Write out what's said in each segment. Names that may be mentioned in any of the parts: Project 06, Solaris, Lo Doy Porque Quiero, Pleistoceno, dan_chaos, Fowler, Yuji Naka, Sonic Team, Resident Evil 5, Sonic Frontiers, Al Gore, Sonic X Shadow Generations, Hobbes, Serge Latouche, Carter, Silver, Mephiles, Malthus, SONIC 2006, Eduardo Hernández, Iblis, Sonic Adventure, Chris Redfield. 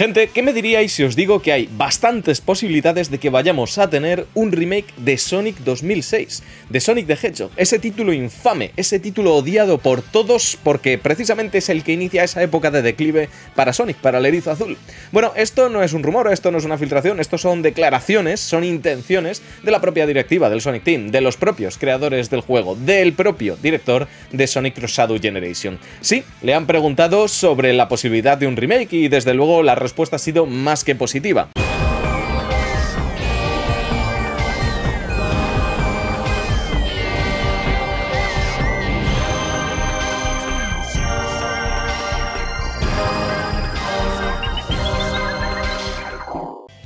Gente, ¿qué me diríais si os digo que hay bastantes posibilidades de que vayamos a tener un remake de Sonic 2006, de Sonic the Hedgehog, ese título infame, ese título odiado por todos porque precisamente es el que inicia esa época de declive para Sonic, para el erizo azul? Bueno, esto no es un rumor, esto no es una filtración, esto son declaraciones, son intenciones de la propia directiva del Sonic Team, de los propios creadores del juego, del propio director de Sonic X Shadow Generations. Sí, le han preguntado sobre la posibilidad de un remake y desde luego la respuesta ha sido más que positiva.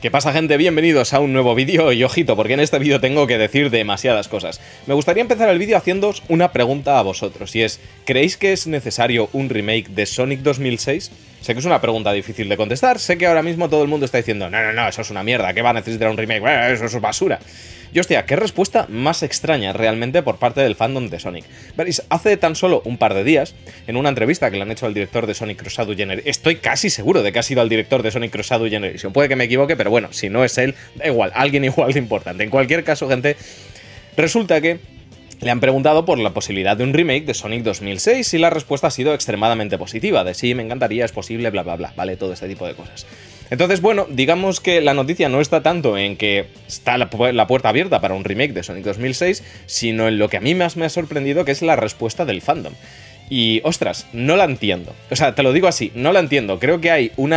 ¿Qué pasa, gente? Bienvenidos a un nuevo vídeo y ojito, porque en este vídeo tengo que decir demasiadas cosas. Me gustaría empezar el vídeo haciéndoos una pregunta a vosotros, y es, ¿creéis que es necesario un remake de Sonic 2006? Sé que es una pregunta difícil de contestar, sé que ahora mismo todo el mundo está diciendo no, eso es una mierda, ¿qué va a necesitar un remake? Bueno, eso es basura. Y hostia, qué respuesta más extraña realmente por parte del fandom de Sonic. Veréis, hace tan solo un par de días, en una entrevista que le han hecho al director de Sonic X Shadow Generations, estoy casi seguro de que ha sido al director de Sonic X Shadow Generations, puede que me equivoque, pero bueno, si no es él, da igual, alguien igual de importante. En cualquier caso, gente, resulta que le han preguntado por la posibilidad de un remake de Sonic 2006 y la respuesta ha sido extremadamente positiva, de sí, me encantaría, es posible, bla bla bla, vale, todo este tipo de cosas. Entonces, bueno, digamos que la noticia no está tanto en que está la puerta abierta para un remake de Sonic 2006, sino en lo que a mí más me ha sorprendido, que es la respuesta del fandom. Y, ostras, no la entiendo. O sea, te lo digo así, no la entiendo. Creo que hay un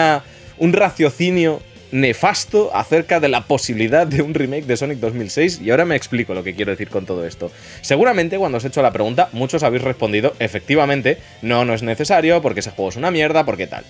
raciocinio nefasto acerca de la posibilidad de un remake de Sonic 2006 y ahora me explico lo que quiero decir con todo esto. Seguramente cuando os he hecho la pregunta muchos habéis respondido efectivamente no es necesario porque ese juego es una mierda, porque tal.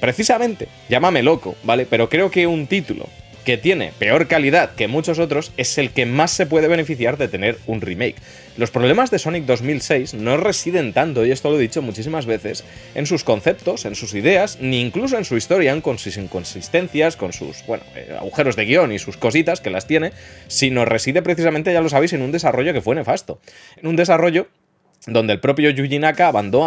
Precisamente, llámame loco, ¿vale? Pero creo que un título que tiene peor calidad que muchos otros es el que más se puede beneficiar de tener un remake. Los problemas de Sonic 2006 no residen tanto, y esto lo he dicho muchísimas veces, en sus conceptos, en sus ideas, ni incluso en su historia, con sus inconsistencias, con sus, bueno, agujeros de guión y sus cositas que las tiene, sino reside precisamente, ya lo sabéis, en un desarrollo que fue nefasto. En un desarrollo donde el propio Yuji Naka abandonó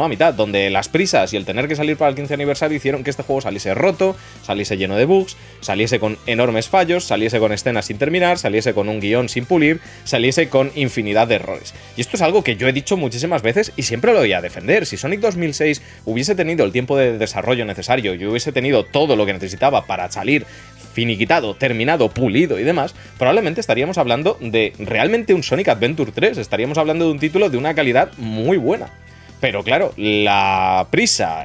a mitad, donde las prisas y el tener que salir para el 15 aniversario hicieron que este juego saliese roto, saliese lleno de bugs, saliese con enormes fallos, saliese con escenas sin terminar, saliese con un guión sin pulir, saliese con infinidad de errores. Y esto es algo que yo he dicho muchísimas veces y siempre lo voy a defender. Si Sonic 2006 hubiese tenido el tiempo de desarrollo necesario y hubiese tenido todo lo que necesitaba para salir finiquitado, terminado, pulido y demás, probablemente estaríamos hablando de realmente un Sonic Adventure 3, estaríamos hablando de un título de una calidad muy buena. Pero claro, la prisa,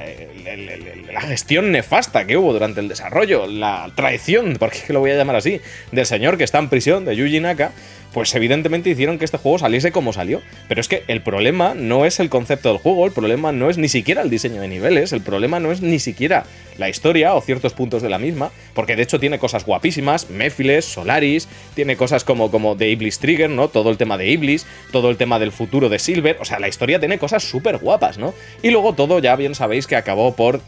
la gestión nefasta que hubo durante el desarrollo, la traición, porque lo voy a llamar así, del señor que está en prisión, de Yuji Naka, pues evidentemente hicieron que este juego saliese como salió. Pero es que el problema no es el concepto del juego, el problema no es ni siquiera el diseño de niveles, el problema no es ni siquiera la historia o ciertos puntos de la misma, porque de hecho tiene cosas guapísimas, Mephiles, Solaris, tiene cosas como de Iblis Trigger, ¿no? Todo el tema de Iblis, todo el tema del futuro de Silver, o sea, la historia tiene cosas súper guapas, ¿no? Y luego todo, ya bien sabéis que acabó por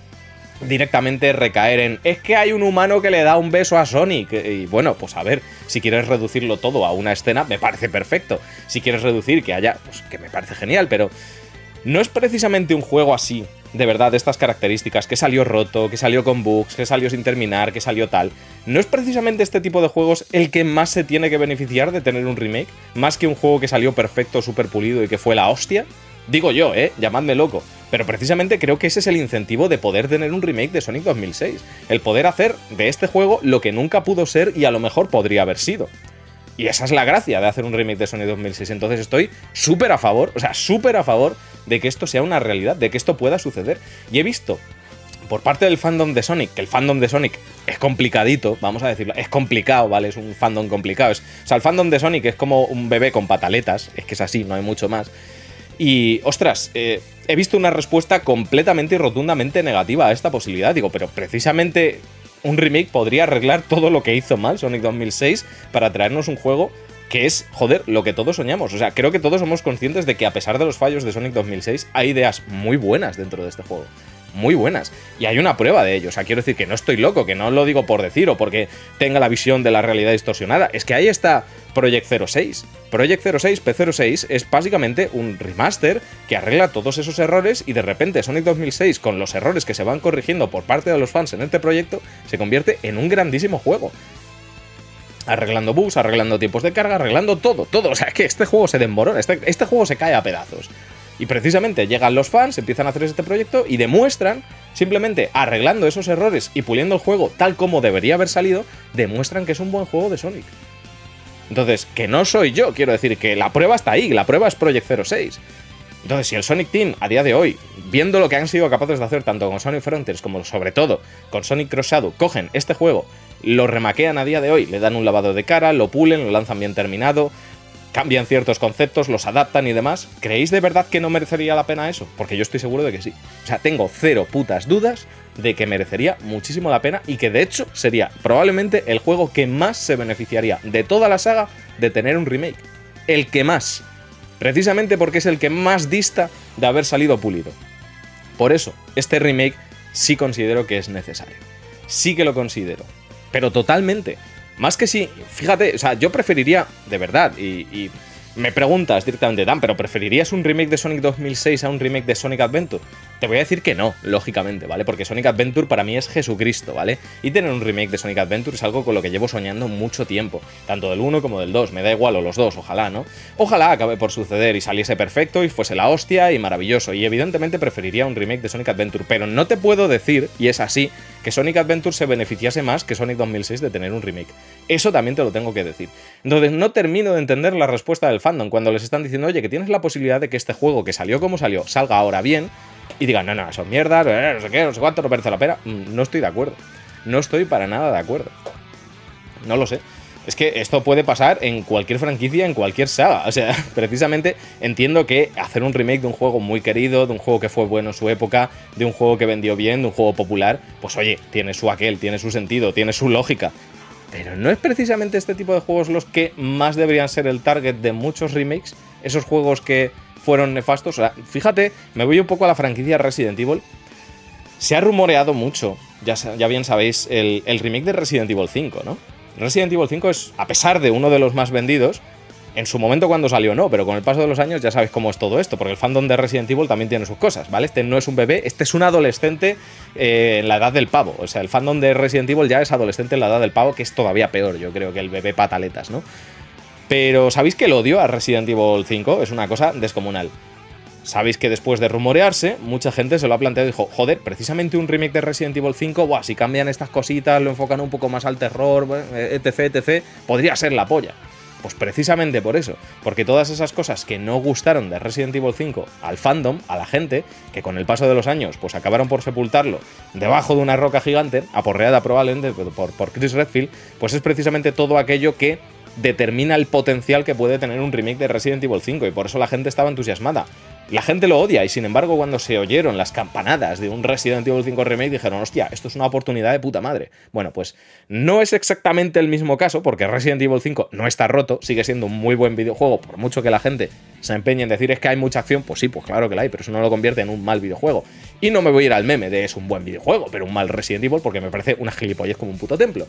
directamente recaer en es que hay un humano que le da un beso a Sonic. Y bueno, pues a ver, si quieres reducirlo todo a una escena, me parece perfecto. Si quieres reducir que haya, pues que me parece genial, pero no es precisamente un juego así, de verdad, de estas características, que salió roto, que salió con bugs, que salió sin terminar, que salió tal. ¿No es precisamente este tipo de juegos el que más se tiene que beneficiar de tener un remake? Más que un juego que salió perfecto, súper pulido y que fue la hostia. Digo yo, llamadme loco, pero precisamente creo que ese es el incentivo de poder tener un remake de Sonic 2006, el poder hacer de este juego lo que nunca pudo ser y a lo mejor podría haber sido. Y esa es la gracia de hacer un remake de Sonic 2006, entonces estoy súper a favor, o sea, súper a favor de que esto sea una realidad, de que esto pueda suceder. Y he visto por parte del fandom de Sonic, que el fandom de Sonic es complicadito, vamos a decirlo, es complicado, ¿vale? Es un fandom complicado, o sea, el fandom de Sonic es como un bebé con pataletas, es que es así, no hay mucho más. Y, ostras, he visto una respuesta completamente y rotundamente negativa a esta posibilidad. Digo, pero precisamente un remake podría arreglar todo lo que hizo mal Sonic 2006 para traernos un juego que es, joder, lo que todos soñamos. O sea, creo que todos somos conscientes de que a pesar de los fallos de Sonic 2006, hay ideas muy buenas dentro de este juego. Muy buenas. Y hay una prueba de ello. O sea, quiero decir que no estoy loco, que no lo digo por decir o porque tenga la visión de la realidad distorsionada. Es que ahí está Project 06. Project 06, P06, es básicamente un remaster que arregla todos esos errores y de repente Sonic 2006, con los errores que se van corrigiendo por parte de los fans en este proyecto, se convierte en un grandísimo juego. Arreglando bugs, arreglando tiempos de carga, arreglando todo, todo. O sea, que este juego se desmorona, este juego se cae a pedazos. Y precisamente llegan los fans, empiezan a hacer este proyecto y demuestran, simplemente arreglando esos errores y puliendo el juego tal como debería haber salido, demuestran que es un buen juego de Sonic. Entonces, que no soy yo, quiero decir que la prueba está ahí, la prueba es Project 06. Entonces, si el Sonic Team, a día de hoy, viendo lo que han sido capaces de hacer tanto con Sonic Frontiers como, sobre todo, con Sonic X Shadow, cogen este juego, lo remaquean a día de hoy, le dan un lavado de cara, lo pulen, lo lanzan bien terminado, cambian ciertos conceptos, los adaptan y demás, ¿creéis de verdad que no merecería la pena eso? Porque yo estoy seguro de que sí. O sea, tengo cero putas dudas de que merecería muchísimo la pena y que de hecho sería probablemente el juego que más se beneficiaría de toda la saga de tener un remake. El que más. Precisamente porque es el que más dista de haber salido pulido. Por eso, este remake sí considero que es necesario. Sí que lo considero. Pero totalmente. Más que sí, fíjate, o sea, yo preferiría, de verdad, y me preguntas directamente, Dan, ¿pero preferirías un remake de Sonic 2006 a un remake de Sonic Adventure? Te voy a decir que no, lógicamente, ¿vale? Porque Sonic Adventure para mí es Jesucristo, ¿vale? Y tener un remake de Sonic Adventure es algo con lo que llevo soñando mucho tiempo, tanto del 1 como del 2, me da igual, o los dos, ojalá, ¿no? Ojalá acabe por suceder y saliese perfecto y fuese la hostia y maravilloso, y evidentemente preferiría un remake de Sonic Adventure, pero no te puedo decir, y es así, que Sonic Adventure se beneficiase más que Sonic 2006 de tener un remake. Eso también te lo tengo que decir. Entonces no termino de entender la respuesta del fandom cuando les están diciendo, oye, que tienes la posibilidad de que este juego que salió como salió salga ahora bien y digan, no, no, son mierdas, no sé qué, no sé cuánto, no merece la pena. No estoy de acuerdo. No estoy para nada de acuerdo. No lo sé. Es que esto puede pasar en cualquier franquicia, en cualquier saga. O sea, precisamente entiendo que hacer un remake de un juego muy querido, de un juego que fue bueno en su época, de un juego que vendió bien, de un juego popular, pues oye, tiene su aquel, tiene su sentido, tiene su lógica. Pero no es precisamente este tipo de juegos los que más deberían ser el target de muchos remakes, esos juegos que fueron nefastos. O sea, fíjate, me voy un poco a la franquicia Resident Evil. Se ha rumoreado mucho, ya bien sabéis, el remake de Resident Evil 5, ¿no? Resident Evil 5 es, a pesar de uno de los más vendidos, en su momento cuando salió no, pero con el paso de los años ya sabéis cómo es todo esto, porque el fandom de Resident Evil también tiene sus cosas, ¿vale? Este no es un bebé, este es un adolescente en la edad del pavo. O sea, el fandom de Resident Evil ya es adolescente en la edad del pavo, que es todavía peor, yo creo, que el bebé pataletas, ¿no? Pero ¿sabéis que el odio a Resident Evil 5 es una cosa descomunal? Sabéis que después de rumorearse, mucha gente se lo ha planteado y dijo, joder, precisamente un remake de Resident Evil 5, buah, si cambian estas cositas, lo enfocan un poco más al terror, etc, etc, podría ser la polla. Pues precisamente por eso, porque todas esas cosas que no gustaron de Resident Evil 5 al fandom, a la gente, que con el paso de los años pues acabaron por sepultarlo debajo de una roca gigante, aporreada probablemente por Chris Redfield, pues es precisamente todo aquello que determina el potencial que puede tener un remake de Resident Evil 5 y por eso la gente estaba entusiasmada. La gente lo odia y sin embargo cuando se oyeron las campanadas de un Resident Evil 5 remake dijeron, hostia, esto es una oportunidad de puta madre. Bueno, pues no es exactamente el mismo caso porque Resident Evil 5 no está roto, sigue siendo un muy buen videojuego, por mucho que la gente se empeñe en decir es que hay mucha acción, pues sí, pues claro que la hay, pero eso no lo convierte en un mal videojuego. Y no me voy a ir al meme de es un buen videojuego, pero un mal Resident Evil porque me parece una gilipollez como un puto templo.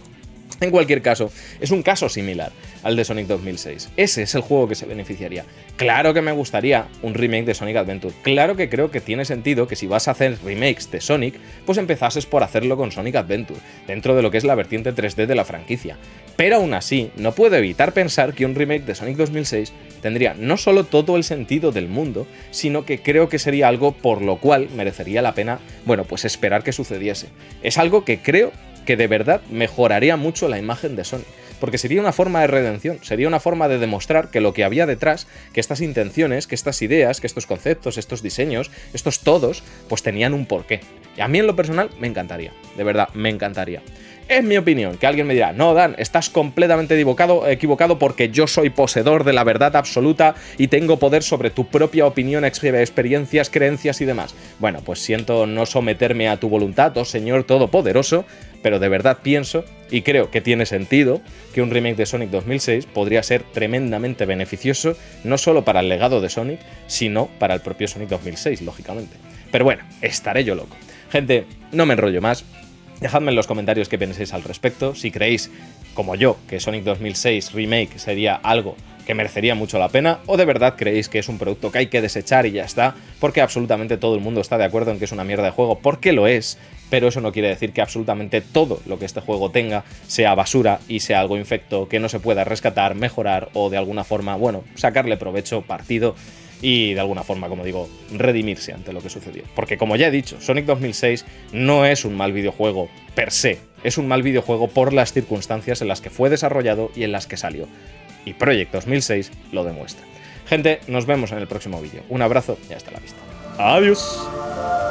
En cualquier caso, es un caso similar al de Sonic 2006. Ese es el juego que se beneficiaría. Claro que me gustaría un remake de Sonic Adventure. Claro que creo que tiene sentido que si vas a hacer remakes de Sonic, pues empezases por hacerlo con Sonic Adventure, dentro de lo que es la vertiente 3D de la franquicia. Pero aún así, no puedo evitar pensar que un remake de Sonic 2006 tendría no solo todo el sentido del mundo, sino que creo que sería algo por lo cual merecería la pena, bueno, pues esperar que sucediese. Es algo que creo que de verdad mejoraría mucho la imagen de Sonic, porque sería una forma de redención, sería una forma de demostrar que lo que había detrás, que estas intenciones, que estas ideas, que estos conceptos, estos diseños, estos todos, pues tenían un porqué. Y a mí en lo personal me encantaría, de verdad, me encantaría. Es mi opinión, que alguien me dirá, no Dan, estás completamente equivocado porque yo soy poseedor de la verdad absoluta y tengo poder sobre tu propia opinión, experiencias, creencias y demás. Bueno, pues siento no someterme a tu voluntad, oh Señor Todopoderoso, pero de verdad pienso, y creo que tiene sentido, que un remake de Sonic 2006 podría ser tremendamente beneficioso, no solo para el legado de Sonic, sino para el propio Sonic 2006, lógicamente. Pero bueno, estaré yo loco. Gente, no me enrollo más. Dejadme en los comentarios qué pensáis al respecto, si creéis, como yo, que Sonic 2006 Remake sería algo que merecería mucho la pena, o de verdad creéis que es un producto que hay que desechar y ya está, porque absolutamente todo el mundo está de acuerdo en que es una mierda de juego, porque lo es, pero eso no quiere decir que absolutamente todo lo que este juego tenga sea basura y sea algo infecto que no se pueda rescatar, mejorar o de alguna forma, bueno, sacarle provecho, partido y de alguna forma, como digo, redimirse ante lo que sucedió. Porque como ya he dicho, Sonic 2006 no es un mal videojuego per se, es un mal videojuego por las circunstancias en las que fue desarrollado y en las que salió. Y Project 06 lo demuestra. Gente, nos vemos en el próximo vídeo. Un abrazo y hasta la vista. ¡Adiós!